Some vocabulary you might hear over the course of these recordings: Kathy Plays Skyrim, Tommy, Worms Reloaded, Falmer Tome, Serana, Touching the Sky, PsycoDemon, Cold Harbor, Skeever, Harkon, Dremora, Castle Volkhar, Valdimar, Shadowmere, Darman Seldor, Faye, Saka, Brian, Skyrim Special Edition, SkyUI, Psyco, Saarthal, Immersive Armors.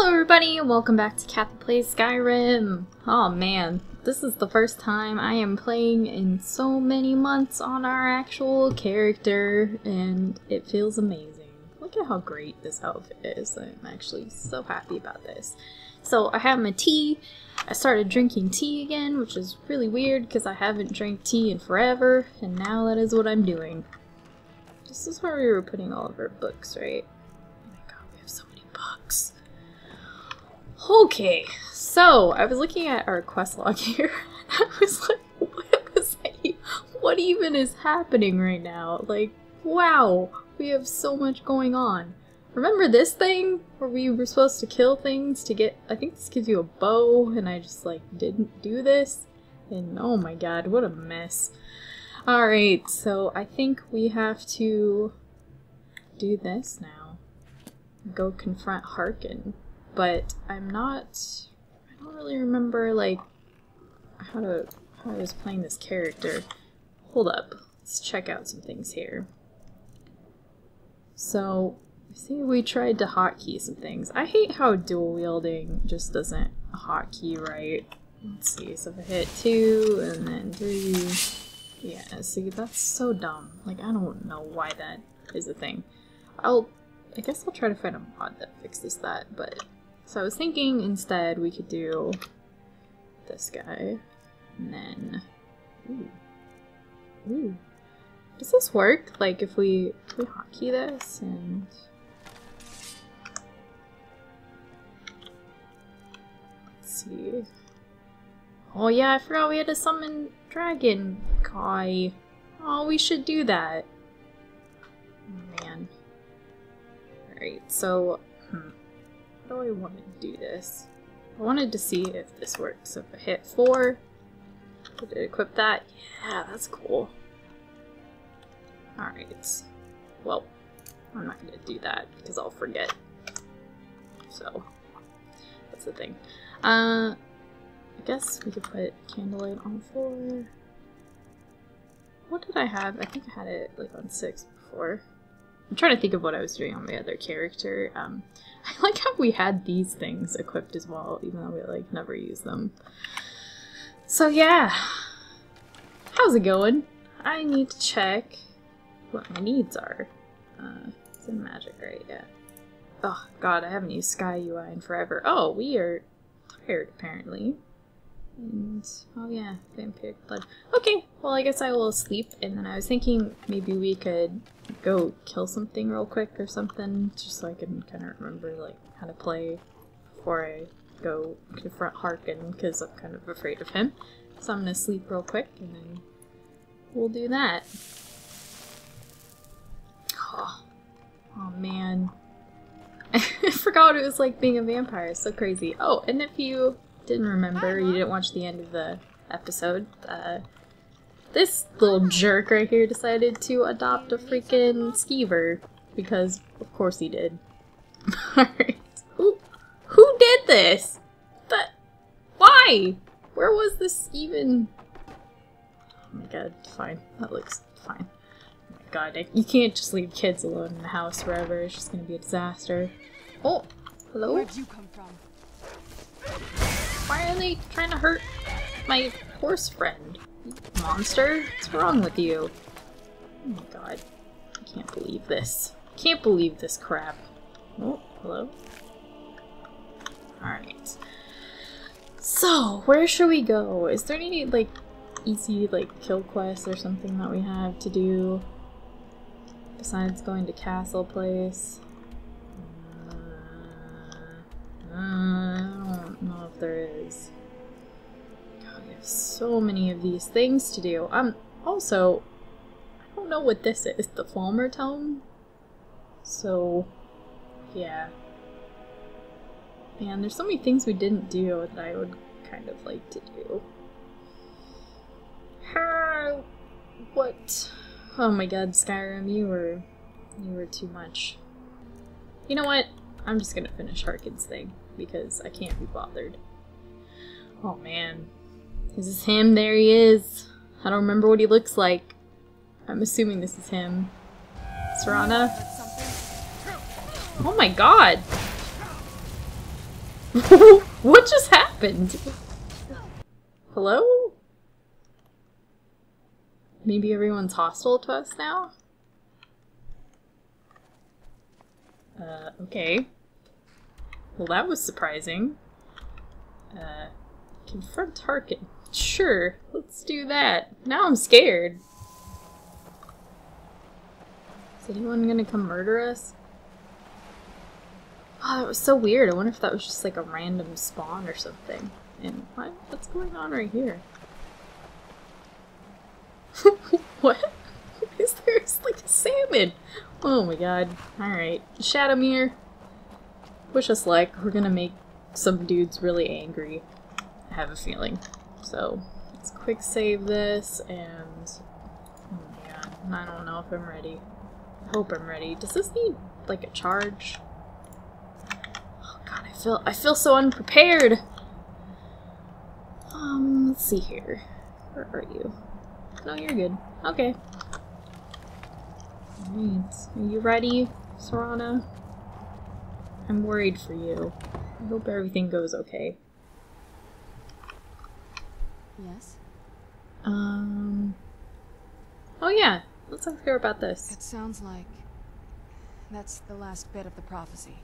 Hello everybody, welcome back to Kathy Plays Skyrim! Oh man, this is the first time I am playing in so many months on our actual character, and it feels amazing. Look at how great this outfit is, I'm actually so happy about this. So I have my tea, I started drinking tea again, which is really weird because I haven't drank tea in forever, and now that is what I'm doing. This is where we were putting all of our books, right? Oh my god, we have so many books. Okay, so I was looking at our quest log here, and I was like, what even is happening right now? Like, wow, we have so much going on. Remember this thing where we were supposed to kill things to get, I think this gives you a bow, and I just like didn't do this, and oh my god, what a mess. Alright, so I think we have to do this now, go confront Harkon. But I don't really remember, like, how I was playing this character. Hold up, let's check out some things here. So, I see we tried to hotkey some things. I hate how dual wielding just doesn't hotkey right. Let's see, so if I hit 2 and then 3, yeah, see, that's so dumb. Like, I don't know why that is a thing. I guess I'll try to find a mod that fixes that, but... So I was thinking instead we could do this guy, and then... Ooh. Ooh. Does this work? Like, if we hotkey this, and... Let's see... Oh yeah, I forgot we had to summon Dragon Kai. Oh, we should do that. Man. Alright, so, how do I want to do this? I wanted to see if this works. So if I hit 4, did it equip that? Yeah, that's cool. Alright, well, I'm not going to do that because I'll forget. So, that's the thing. I guess we could put Candlelight on 4. What did I have? I think I had it like on 6 before. I'm trying to think of what I was doing on the other character. I like how we had these things equipped as well, even though we like never use them. So yeah, how's it going? I need to check what my needs are. It's in magic, right? Yeah. Oh god, I haven't used SkyUI in forever. Oh, we are tired apparently. And, oh yeah, vampiric blood. Okay, well I guess I will sleep, and then I was thinking maybe we could go kill something real quick or something, just so I can kind of remember like how to play before I go confront Harkon, because I'm kind of afraid of him. So I'm gonna sleep real quick, and then we'll do that. Oh man. I forgot it was like being a vampire, it's so crazy. Oh, and if you... didn't remember, you didn't watch the end of the episode, this little jerk right here decided to adopt a freaking skeever, because of course he did. Alright. Who did this? That, why? Where was this even? Oh my god, fine. That looks fine. Oh my god, you can't just leave kids alone in the house forever, it's just gonna be a disaster. Oh, hello? Where'd you come from? Why are they trying to hurt my horse friend? Monster? What's wrong with you? Oh my god. I can't believe this. Can't believe this crap. Oh, hello? Alright. So, where should we go? Is there any, like, easy, like, kill quests or something that we have to do? Besides going to Castle Place? There is. God, we have so many of these things to do. Also, I don't know what this is. The Falmer Tome? So, yeah. Man, there's so many things we didn't do that I would kind of like to do. What? Oh my god, Skyrim, you were too much. You know what? I'm just gonna finish Harkon's thing, because I can't be bothered. Oh man. This is him, there he is. I don't remember what he looks like. I'm assuming this is him. Serana? Oh my god! What just happened? Hello? Maybe everyone's hostile to us now? Okay. Well, that was surprising. Confront Harkon. Sure, let's do that. Now I'm scared. Is anyone gonna come murder us? Oh, that was so weird. I wonder if that was just like a random spawn or something. And what's going on right here? What? Is there like a salmon? Oh my god. Alright. Shadowmere. Wish us luck. We're gonna make some dudes really angry. I have a feeling. So, let's quick save this and... oh my god. I don't know if I'm ready. I hope I'm ready. Does this need like a charge? Oh god, I feel so unprepared! Let's see here. Where are you? No, you're good. Okay. Alright. Are you ready, Serana? I'm worried for you. I hope everything goes okay. Yes? Oh yeah! Let's not hear about this. It sounds like... that's the last bit of the prophecy.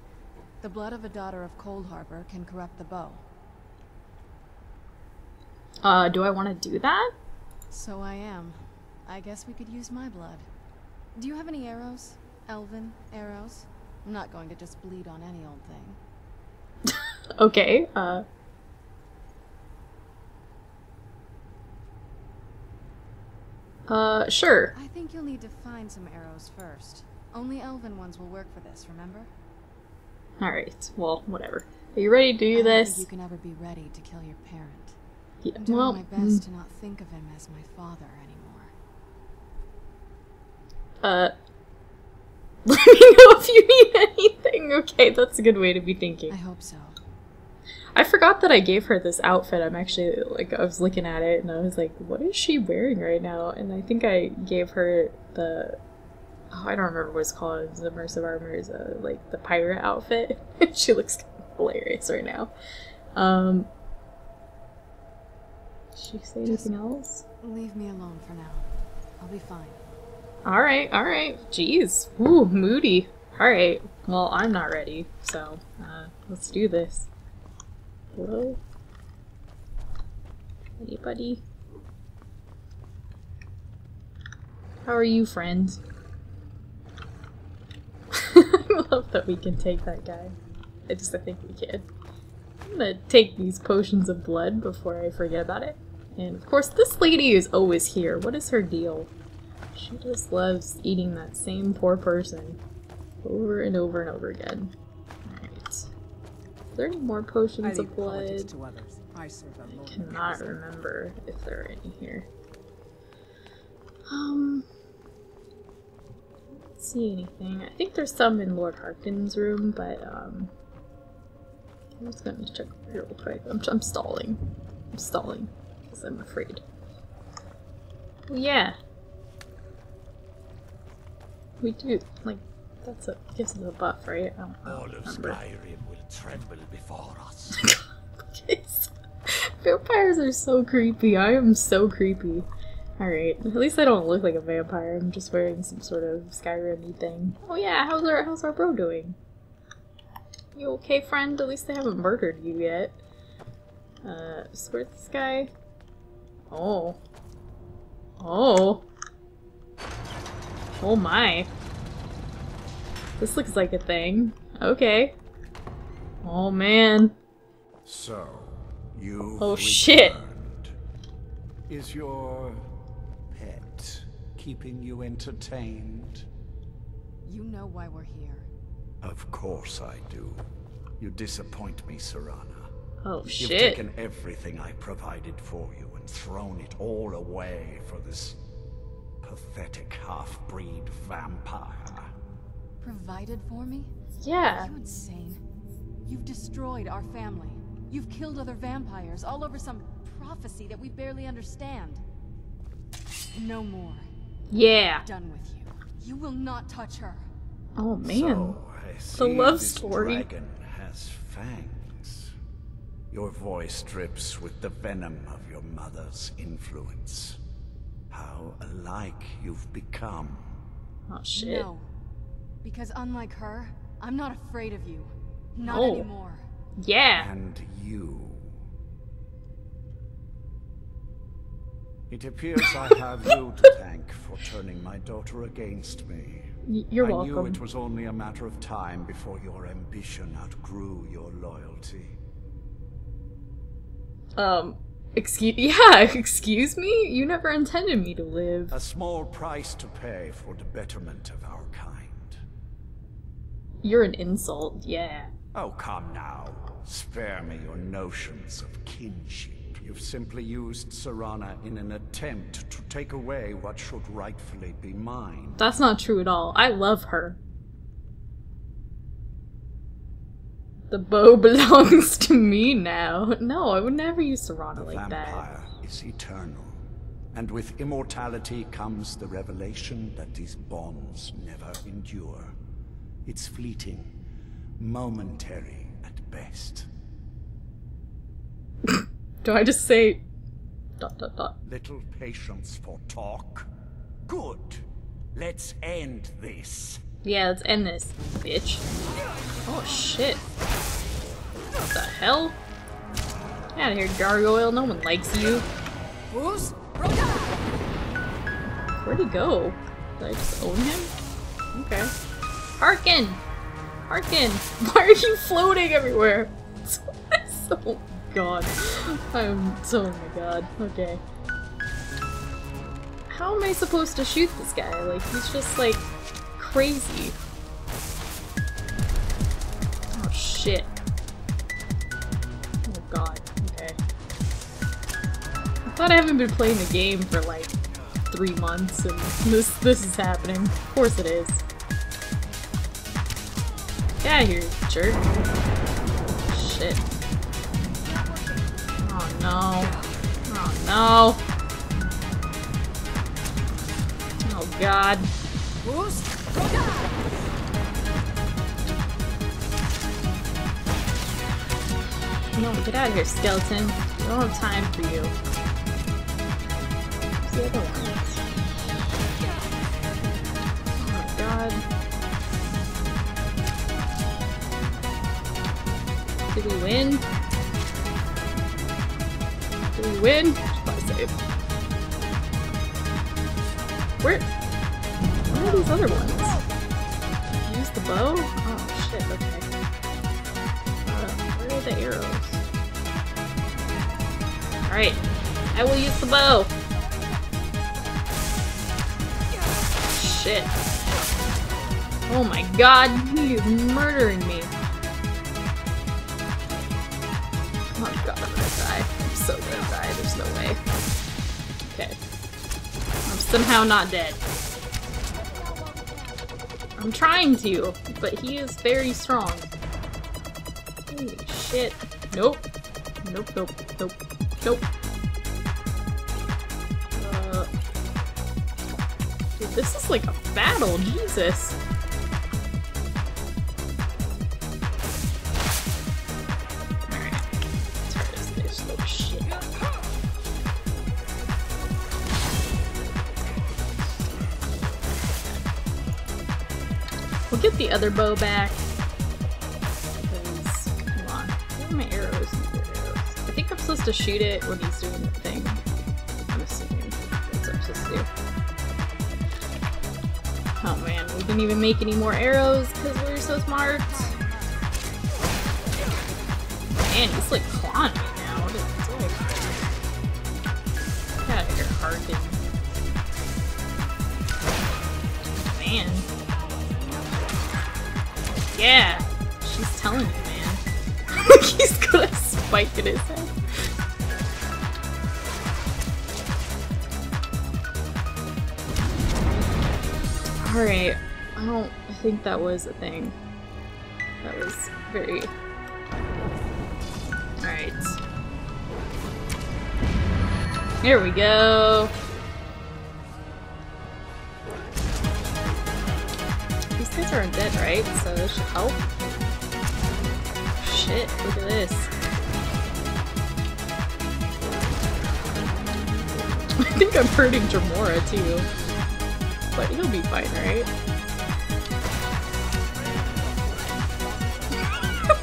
The blood of a daughter of Cold Harbor can corrupt the bow. Do I want to do that? So I am. I guess we could use my blood. Do you have any arrows? Elven arrows? I'm not going to just bleed on any old thing. Okay, sure. I think you'll need to find some arrows first. Only elven ones will work for this, remember? Alright, well, whatever. Are you ready to do this? I don't think you can ever be ready to kill your parent. Yeah, I'm doing my best to not think of him as my father anymore. Let me know if you need anything. Okay, that's a good way to be thinking. I hope so. I forgot that I gave her this outfit. I'm actually, like, I was looking at it and I was like, what is she wearing right now? And I think I gave her the, oh, I don't remember what it's called. It's Immersive Armors, like the pirate outfit. She looks hilarious right now. Did she say anything else? Leave me alone for now. I'll be fine. Alright, alright. Jeez. Ooh, moody. Alright. Well, I'm not ready, so, let's do this. Hello? Anybody? How are you, friend? I love that we can take that guy. I think we can. I'm gonna take these potions of blood before I forget about it. And of course, this lady is always here. What is her deal? She just loves eating that same poor person over and over and over again. Are there any more potions of blood? I cannot remember if there are any here. I don't see anything. I think there's some in Lord Harkon's room, but I'm just going to check real quick. I'm stalling. I'm stalling because I'm afraid. Well, yeah. We do like that's a gives us a buff, right? I don't know. All of Skyrim will tremble before us. Vampires are so creepy. I am so creepy. Alright. At least I don't look like a vampire. I'm just wearing some sort of Skyrim-y thing. Oh yeah, how's our bro doing? You okay, friend? At least they haven't murdered you yet. Where's this guy? Oh. Oh. Oh my. This looks like a thing. Okay. Oh man. So, you. Oh shit. Is your pet keeping you entertained? You know why we're here. Of course I do. You disappoint me, Serana. Oh shit. You've taken everything I provided for you and thrown it all away for this pathetic half-breed vampire. Provided for me? Yeah. Are you insane? You've destroyed our family. You've killed other vampires all over some prophecy that we barely understand. No more. Yeah. I'm done with you. You will not touch her. Oh man. So I see the love story. Dragon has fangs. Your voice drips with the venom of your mother's influence. How alike you've become. Oh, shit. No, because unlike her, I'm not afraid of you. Not anymore. Yeah. And you. It appears I have you to thank for turning my daughter against me. You're welcome. I knew it was only a matter of time before your ambition outgrew your loyalty. Excuse me? You never intended me to live. A small price to pay for the betterment of our kind. You're an insult, yeah. Oh, come now. Spare me your notions of kinship. You've simply used Serana in an attempt to take away what should rightfully be mine. That's not true at all. I love her. The bow belongs to me now. No, I would never use Serana like that. The vampire is eternal, and with immortality comes the revelation that these bonds never endure. It's fleeting, momentary at best. Do I just say dot dot dot? Little patience for talk. Good. Let's end this. Yeah, let's end this, bitch. Oh, shit. What the hell? Get out of here, gargoyle. No one likes you. Where'd he go? Did I just own him? Okay. Harkon! Harkon! Why are you floating everywhere? Oh, God. Oh, my God. Okay. How am I supposed to shoot this guy? Like, he's just, like, crazy. Oh shit. Oh god, okay. I thought I haven't been playing the game for like 3 months and this is happening. Of course it is. Get out of here, jerk. Shit. Oh no. Oh no. Oh god. No, get out of here, skeleton. We don't have time for you. Where's the other one? Oh my god. Did we win? Did we win? Just gotta save. Where are these other ones? Use the bow? Oh shit, okay. Where are the arrows? Alright, I will use the bow! Shit. Oh my god, he is murdering me. Oh god, I'm gonna die. I'm so gonna die, there's no way. Okay. I'm somehow not dead. I'm trying to, but he is very strong. Holy shit. Nope. Nope, nope, nope, nope. Dude, this is like a battle, Jesus. Alright. Turn this little shit. We'll get the other bow back. To shoot it when he's doing the thing. I'm assuming that's what I'm supposed to do. Oh man, we didn't even make any more arrows because we were so smart. Man, he's like clawing me now. What is this? Get out of here, Harkon. Man. Yeah! She's telling you, man. He's got a spike in his head. Alright, I think that was a thing. That was very... Alright. Here we go! These guys aren't dead, right? So this should help. Shit, look at this. I think I'm hurting Dremora too. But he'll be fine, right?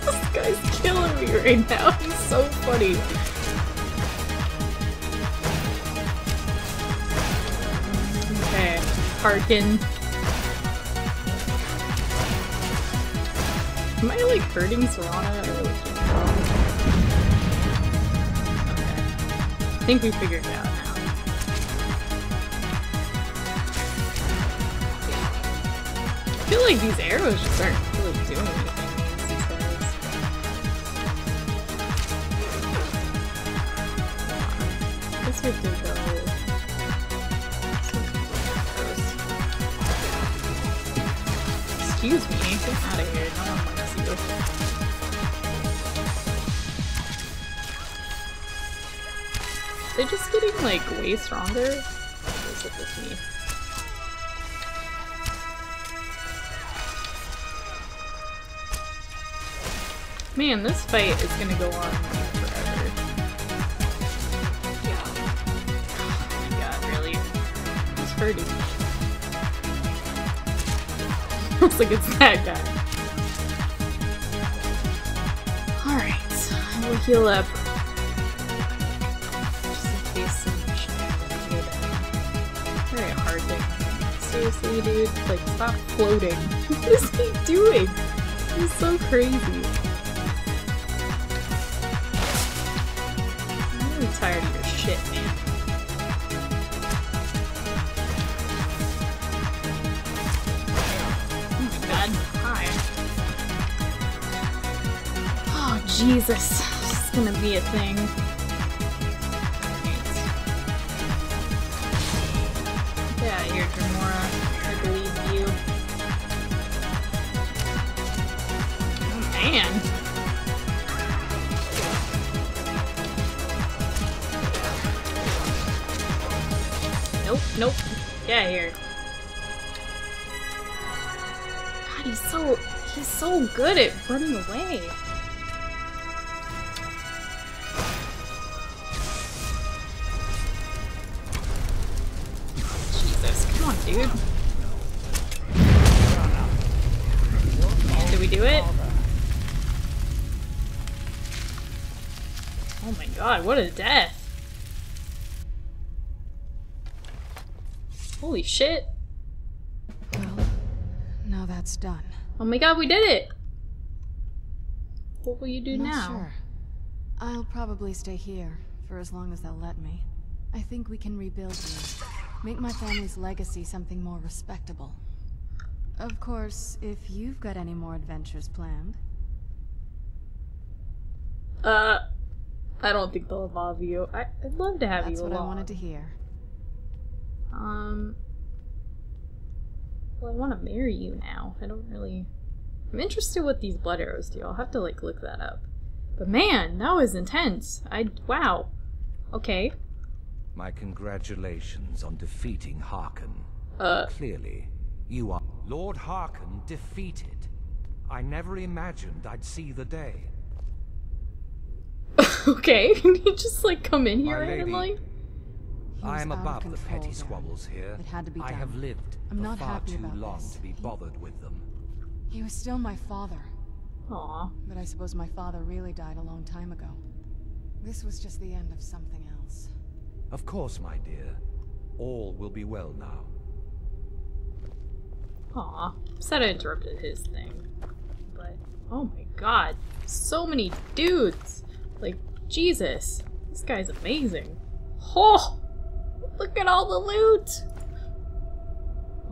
This guy's killing me right now. He's so funny. Okay, Harkon. Am I like hurting Serana? I really can't tell. Okay. I think we figured it out now. I feel like these arrows just aren't really doing anything. I guess we did go. Excuse me, get out of here. No one wants you. Are they just getting like way stronger? What is it with me? Man, this fight is gonna go on forever. Yeah. Oh my god, really? He's hurting. Looks like it's that guy. Alright, we'll heal up. Just in case some shit happened. Very hard thing. Seriously, dude, like, stop floating. What is he doing? He's so crazy. I'm really tired of your shit, man. Jesus, this is gonna be a thing. Get out of here, Dremora. I believe you. Oh man. Nope, nope. Get out of here. God, he's so good at running away. Dude. Did we do it? Oh my god, what a death! Holy shit! Well, now that's done. Oh my god, we did it! What will you do now? Not sure. I'll probably stay here for as long as they'll let me. I think we can rebuild here. Make my family's legacy something more respectable. Of course, if you've got any more adventures planned. I don't think they'll involve you. I'd love to have you along. That's what I wanted to hear. Well, I want to marry you now. I don't really... I'm interested what these blood arrows do. I'll have to, like, look that up. But man, that was intense. Wow. Okay. My congratulations on defeating Harkon. Clearly, you are Lord Harkon defeated. I never imagined I'd see the day. Okay, can you just like come in here randomly? I am above the petty squabbles here. It had to be done. I have lived for far too long to be bothered with them. He was still my father. Aww. But I suppose my father really died a long time ago. This was just the end of something else. Of course, my dear. All will be well now. Aw, said I interrupted his thing. But, oh my god, so many dudes! Like, Jesus, this guy's amazing. Oh, look at all the loot!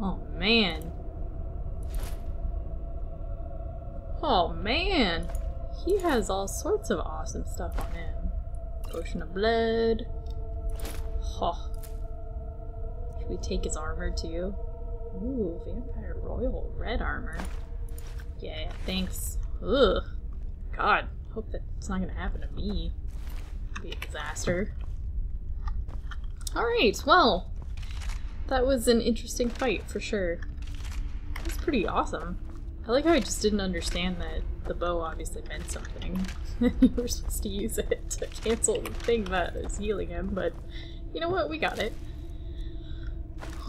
Oh man. Oh man! He has all sorts of awesome stuff on him. Potion of blood. Oh. Should we take his armor too? Ooh, Vampire Royal Red Armor. Yeah, thanks. Ugh. God, hope that's not gonna happen to me. It'll be a disaster. Alright, well, that was an interesting fight for sure. That's pretty awesome. I like how I just didn't understand that the bow obviously meant something. You were supposed to use it to cancel the thing that was healing him, but you know what? We got it.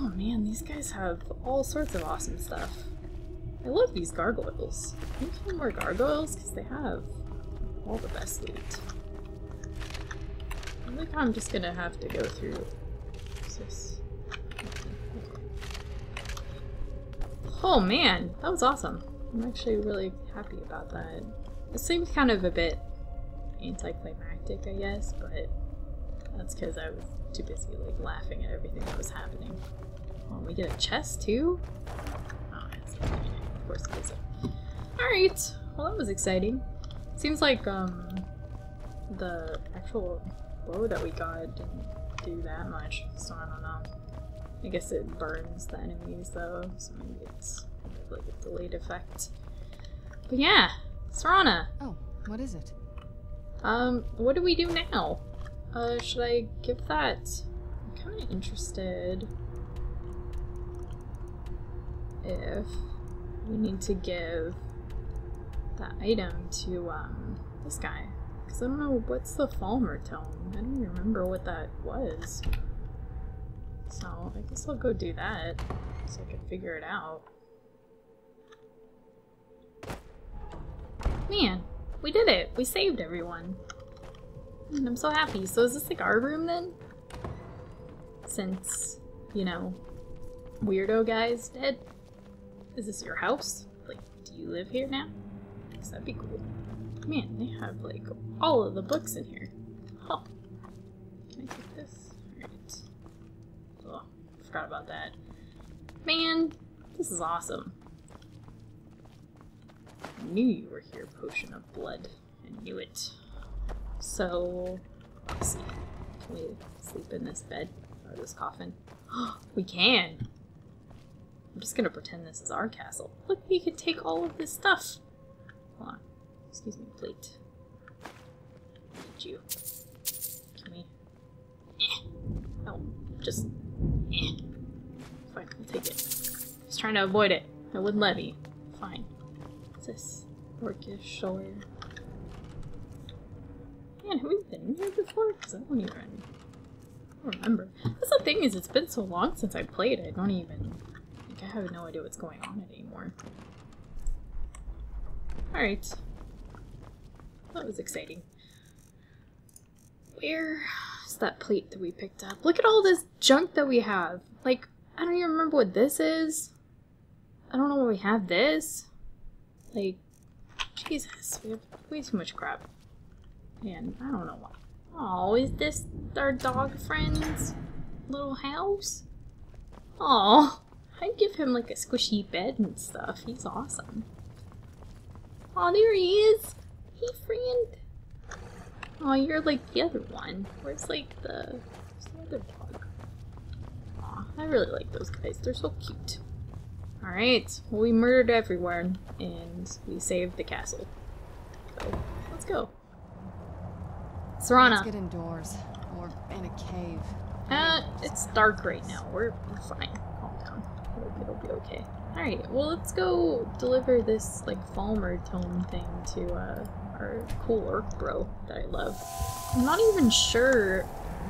Oh man, these guys have all sorts of awesome stuff. I love these gargoyles. Can we get more gargoyles? Because they have all the best loot. I think I'm just gonna have to go through. What's this? Oh man, that was awesome. I'm actually really happy about that. It seemed kind of a bit anticlimactic, I guess, but that's because I was too busy like laughing at everything that was happening. Oh, we get a chest too? Oh, of course it is. Alright, well that was exciting. Seems like the actual blow that we got didn't do that much, so I don't know. I guess it burns the enemies though, so maybe it's like a delayed effect. But yeah, Serana! Oh, what is it? What do we do now? Should I give that? I'm kind of interested if we need to give that item to this guy. Because I don't know, what's the Falmer Tome? I don't even remember what that was. So I guess I'll go do that so I can figure it out. Man, we did it! We saved everyone! And I'm so happy. So is this like our room then? Since, you know, weirdo guy's dead? Is this your house? Like, do you live here now? Because that'd be cool. Man, they have like all of the books in here. Oh. Can I take this? Alright. Oh, forgot about that. Man, this is awesome. I knew you were here, Potion of Blood. I knew it. So, let's see. Can we sleep in this bed? Or this coffin? We can! I'm just gonna pretend this is our castle. Look, we can take all of this stuff! Hold on. Excuse me, plate. I need you. Can we? No, just... Fine, I'll take it. I was trying to avoid it. I wouldn't let me. Fine. What's this? Orcish Shore. Man, have we been here before? Because I don't even remember. That's the thing is, it's been so long since I played, I don't even... Like, I have no idea what's going on anymore. Alright. That was exciting. Where is that plate that we picked up? Look at all this junk that we have! Like, I don't even remember what this is. I don't know why we have this. Like, Jesus, we have way too much crap. Man, I don't know why. Oh, is this our dog friend's little house? Oh, I'd give him like a squishy bed and stuff. He's awesome. Oh, there he is. Hey, friend. Oh, you're like the other one. Where's like the? Where's the other dog? Oh, I really like those guys. They're so cute. All right. Well, we murdered everyone and we saved the castle. So let's go. Serana. Let's get indoors, or in a cave. It's dark right now. We're fine. Calm down. It'll be okay. Alright, well let's go deliver this, like, Falmer Tome thing to, our cool orc bro that I love. I'm not even sure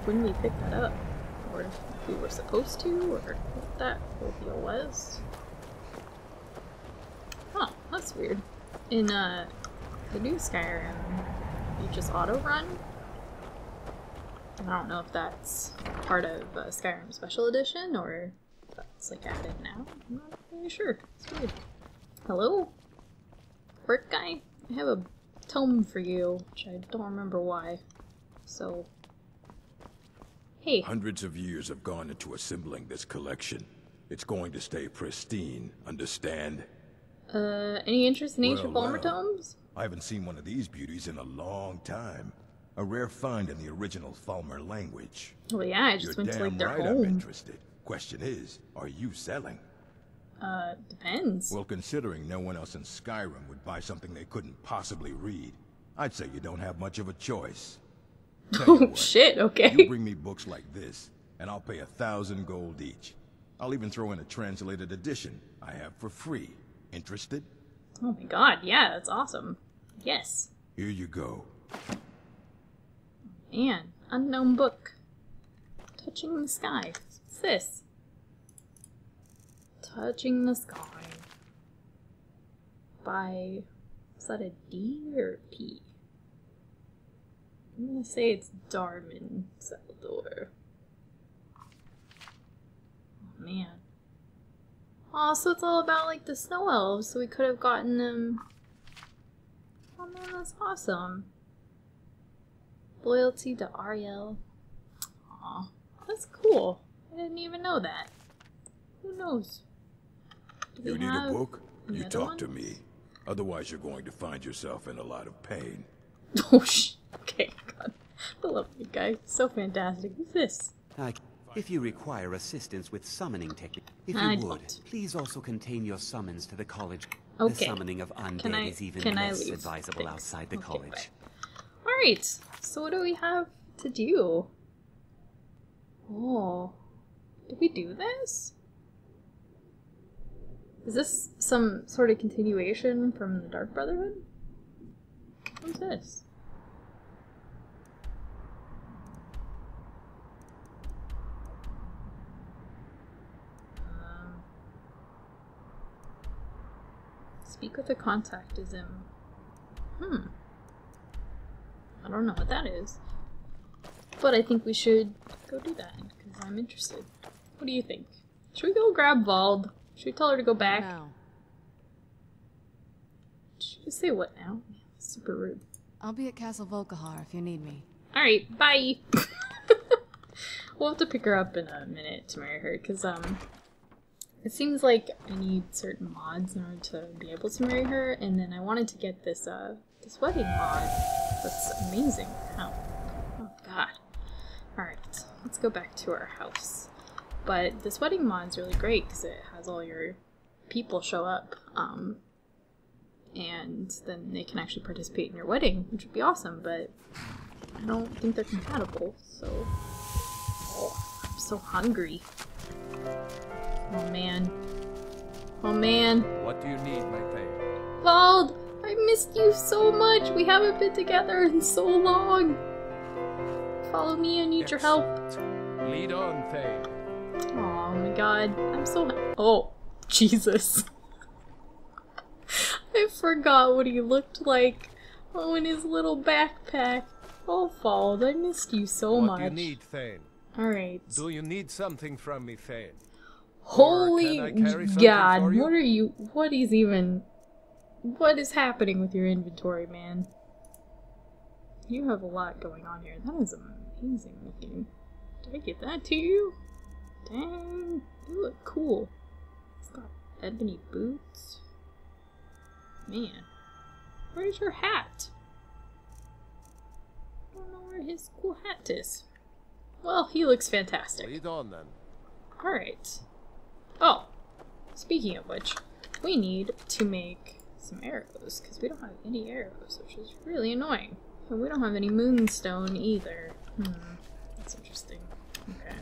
when we picked that up, or if we were supposed to, or what that whole deal was. Huh, that's weird. In, the new Skyrim, you just auto-run? I don't know if that's part of Skyrim Special Edition, or if that's like added now. I'm not really sure. It's weird. Hello? Orc guy? I have a tome for you, which I don't remember why. So... Hey. Hundreds of years have gone into assembling this collection. It's going to stay pristine, understand? Any interest in ancient Falmer tomes? I haven't seen one of these beauties in a long time. A rare find in the original Falmer language. Well, yeah, I just went to like their home. I'm interested. Question is, are you selling? Depends. Well, considering no one else in Skyrim would buy something they couldn't possibly read, I'd say you don't have much of a choice. Oh shit! Okay. You bring me books like this, and I'll pay 1,000 gold each. I'll even throw in a translated edition I have for free. Interested? Oh my god! Yeah, that's awesome. Yes. Here you go. Man, unknown book. Touching the Sky. What's this? Touching the Sky by, is that a D or a P? I'm gonna say it's Darman Seldor. Oh man. Oh, so it's all about like the snow elves, so we could have gotten them. Oh man, that's awesome. Loyalty to Ariel. Aw, that's cool. I didn't even know that. Who knows? You need a book? You talk to me. Otherwise you're going to find yourself in a lot of pain. Oh shit. Okay, God. I love you guys. So fantastic. Who's this? If you require assistance with summoning technique, if you would, please also contain your summons to the college. Okay. The summoning of undead is even less advisable outside the college. Alright, so what do we have to do? Oh. Did we do this? Is this some sort of continuation from the Dark Brotherhood? Who's this? Speak with a contact is in. I don't know what that is. But I think we should go do that, because I'm interested. What do you think? Should we go grab Vald? Should we tell her to go back? Now. Should we say what now? Yeah, super rude. I'll be at Castle Volkhar if you need me. Alright, bye! We'll have to pick her up in a minute to marry her, because, it seems like I need certain mods in order to be able to marry her, and then I wanted to get this this wedding mod. That's amazing. How? Oh god. Alright, let's go back to our house. But this wedding mod's really great because it has all your people show up, and then they can actually participate in your wedding, which would be awesome, but I don't think they're compatible, so... Oh, I'm so hungry. Oh man. Oh man. What do you need, my favorite? Vald! I missed you so much! We haven't been together in so long! Follow me, I need your help. Lead on, Faye. Oh my god. I'm so. Oh, Jesus. I forgot what he looked like. Oh, in his little backpack. Oh, Vald, I missed you so much. What do you need, Faye? Alright. Do you need something from me, Faye? Holy god, what are you, what is even, what is happening with your inventory, man? You have a lot going on here. That is amazing looking. Did I get that to you? Dang, you look cool. It's got ebony boots. Man, where's your hat? I don't know where his cool hat is. Well, he looks fantastic. Lead on then. Alright. Oh, speaking of which, we need to make some arrows, because we don't have any arrows, which is really annoying. And we don't have any moonstone either. That's interesting. Okay.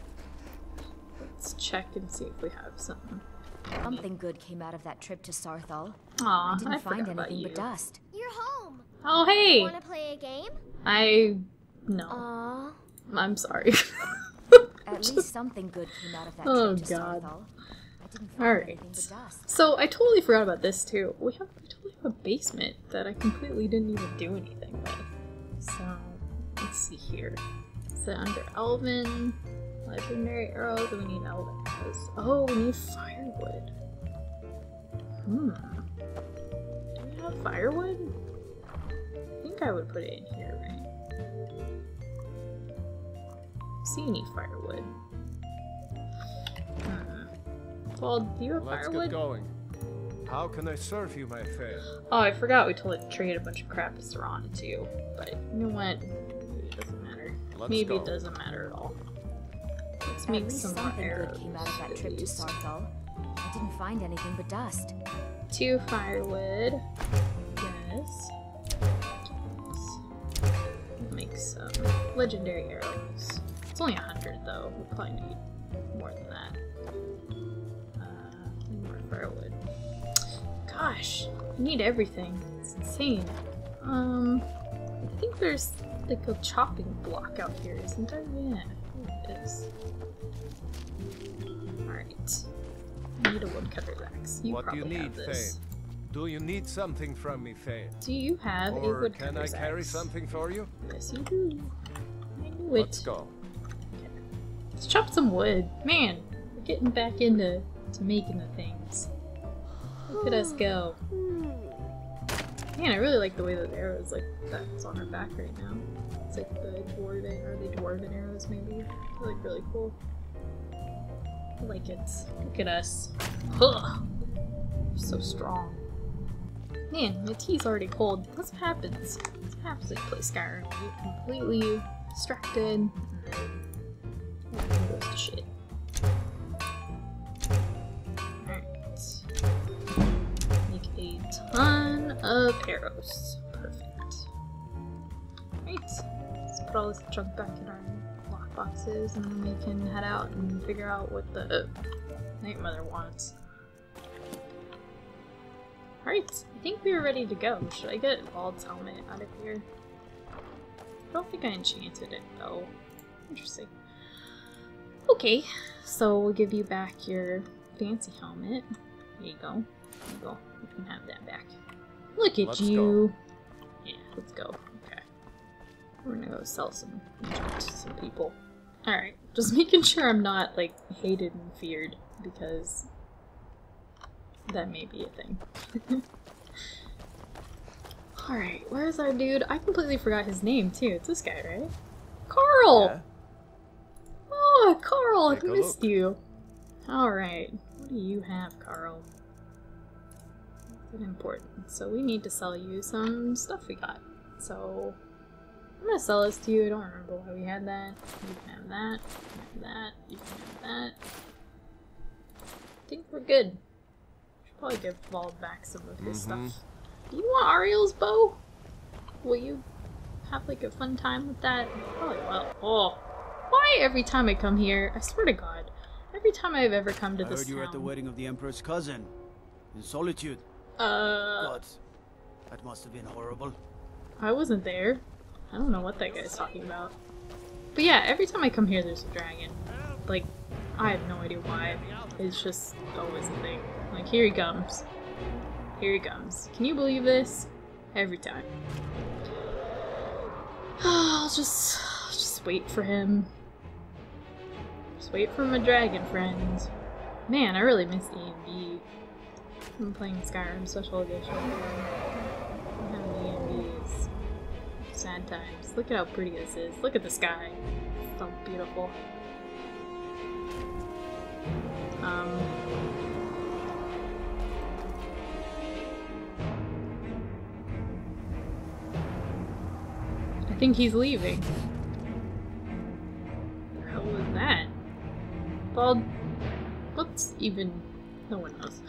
Let's check and see if we have something. Something good came out of that trip to Saarthal. Aw, I didn't find anything but dust. You're home! Oh, hey! Wanna play a game? No. Aww. I'm sorry. At least something good came out of that trip to Saarthal. Alright, so I totally forgot about this too. We totally have a basement that I completely didn't even do anything with. So, let's see here. So under Elven, Legendary Arrows, and we need Elven Arrows. Oh, we need Firewood. Do we have Firewood? I think I would put it in here, right? See any Firewood. Well, do you have firewood? Let's get going. How can I serve you, my friend? Oh, I forgot we traded a bunch of crap with Serana too. But you know what? Maybe it doesn't matter. Maybe it doesn't matter at all. Let's make some more arrows. Came out of that trip to Saarthal. I didn't find anything but dust. 2 firewood. Yes. We'll make some legendary arrows. It's only 100 though. We'll probably need more than that. Firewood. Gosh, I need everything. It's insane. I think there's like a chopping block out here, isn't there? Yeah, I think it is. Alright. need a woodcutter axe. You probably have this. Do you need something from me, Faye? Do you have a woodcutter's axe? Can I carry something for you? Yes, you do. I knew it. Let's go. Okay. Let's chop some wood. Man, we're getting back into making the things. Look at us go. Man, I really like the way that the arrows, like, that's on her back right now. It's like the dwarven, or the dwarven arrows, maybe. They're, like, really cool. I like it. Look at us. Ugh. We're so strong. Man, the tea's already cold. That's what happens. That's what happens when you play Skyrim. You get completely distracted, and then everything goes to shit. Alright. Make a ton of arrows. Perfect. Alright. Let's put all this junk back in our lockboxes, and then we can head out and figure out what the Night Mother wants. Alright, I think we were ready to go. Should I get Bald's helmet out of here? I don't think I enchanted it, though. Interesting. Okay, so we'll give you back your fancy helmet. There you go. There you go. You can have that back. Look at you! Go. Yeah, let's go. Okay. We're gonna go sell some to some people. Alright, just making sure I'm not, like, hated and feared, because that may be a thing. Alright, where's our dude? I completely forgot his name, too. It's this guy, right? Carl! Yeah. Oh, Carl! Take I missed you. Alright. What do you have, Carl? That's important. So we need to sell you some stuff we got. So I'm gonna sell this to you. I don't remember why we had that. You can have that. You can have that. You can have that. I think we're good. Probably give Bald back some of his stuff. Do you want Ariel's bow? Will you have, like, a fun time with that? Probably will. Oh, why every time I come here, I swear to God, every time I've ever come to this town. I heard you were at the wedding of the Emperor's cousin, in Solitude. God, that must have been horrible. I wasn't there. I don't know what that guy's talking about. But yeah, every time I come here, there's a dragon. Like, I have no idea why. It's just always a thing. Like, here he comes. Here he comes. Can you believe this? Every time. I'll just wait for him. Just wait for my dragon friends. Man, I really miss E&B. I'm playing Skyrim Special Edition. I'm having E&Bs. Sad times. Look at how pretty this is. Look at the sky. It's so beautiful. I think he's leaving. How was that? Bald? What's even? No one knows.